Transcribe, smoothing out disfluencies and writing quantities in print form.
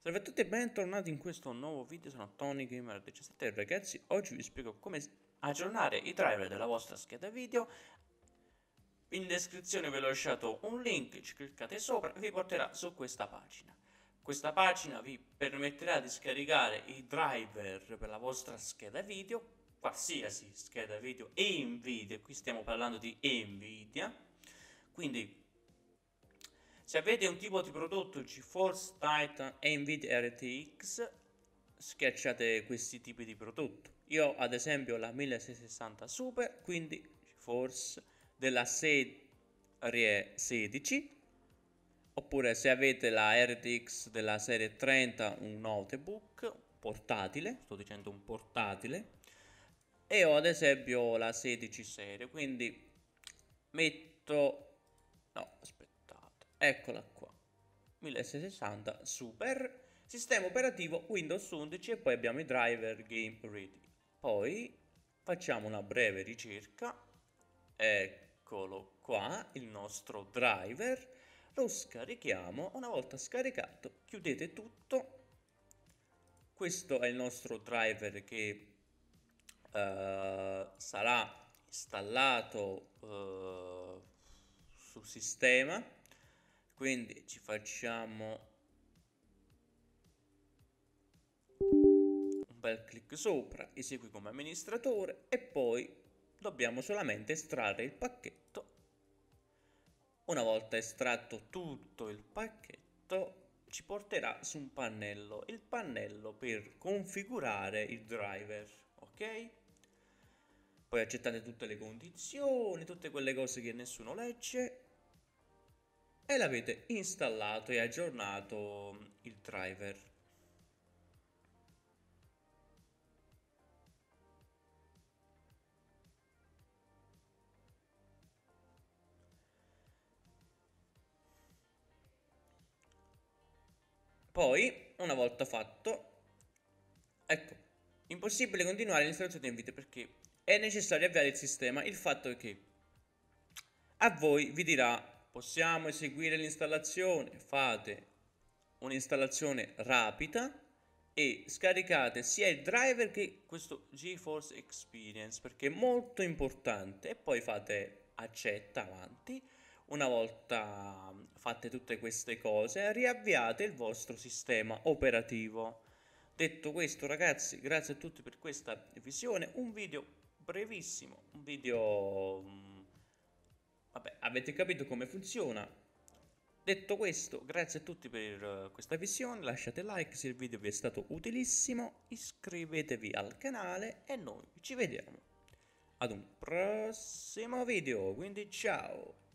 Salve a tutti e bentornati in questo nuovo video, sono Tony Gamer17 e ragazzi oggi vi spiego come aggiornare i driver della vostra scheda video. In descrizione ve l'ho lasciato un link, ci cliccate sopra e vi porterà su questa pagina. Questa pagina vi permetterà di scaricare i driver per la vostra scheda video, qualsiasi scheda video Nvidia, qui stiamo parlando di Nvidia, quindi se avete un tipo di prodotto GeForce, Titan e Nvidia RTX, schiacciate questi tipi di prodotto. Io ad esempio ho la 1660 Super, quindi GeForce della serie 16, oppure se avete la RTX della serie 30, un notebook portatile, sto dicendo un portatile, e ho ad esempio la 16 serie, quindi metto... no, aspetta. Eccola qua, 1660 Super, sistema operativo Windows 11 e poi abbiamo i driver Game Ready. Poi facciamo una breve ricerca, eccolo qua il nostro driver, lo scarichiamo, una volta scaricato chiudete tutto. Questo è il nostro driver che sarà installato sul sistema. Quindi ci facciamo un bel clic sopra, esegui come amministratore e poi dobbiamo solamente estrarre il pacchetto. Una volta estratto tutto il pacchetto ci porterà su un pannello, il pannello per configurare il driver, ok? Poi accettate tutte le condizioni, tutte quelle cose che nessuno legge. E l'avete installato e aggiornato il driver. Poi, una volta fatto, ecco, impossibile continuare l'installazione di Nvidia perché è necessario avviare il sistema. Il fatto è che a voi vi dirà: possiamo eseguire l'installazione, fate un'installazione rapida e scaricate sia il driver che questo GeForce Experience perché è molto importante, e poi fate accetta, avanti. Una volta fatte tutte queste cose riavviate il vostro sistema operativo. Detto questo ragazzi, grazie a tutti per questa visione, un video brevissimo, un video... vabbè, avete capito come funziona. Detto questo, grazie a tutti per questa visione, lasciate like se il video vi è stato utilissimo, iscrivetevi al canale e noi ci vediamo ad un prossimo video, quindi ciao!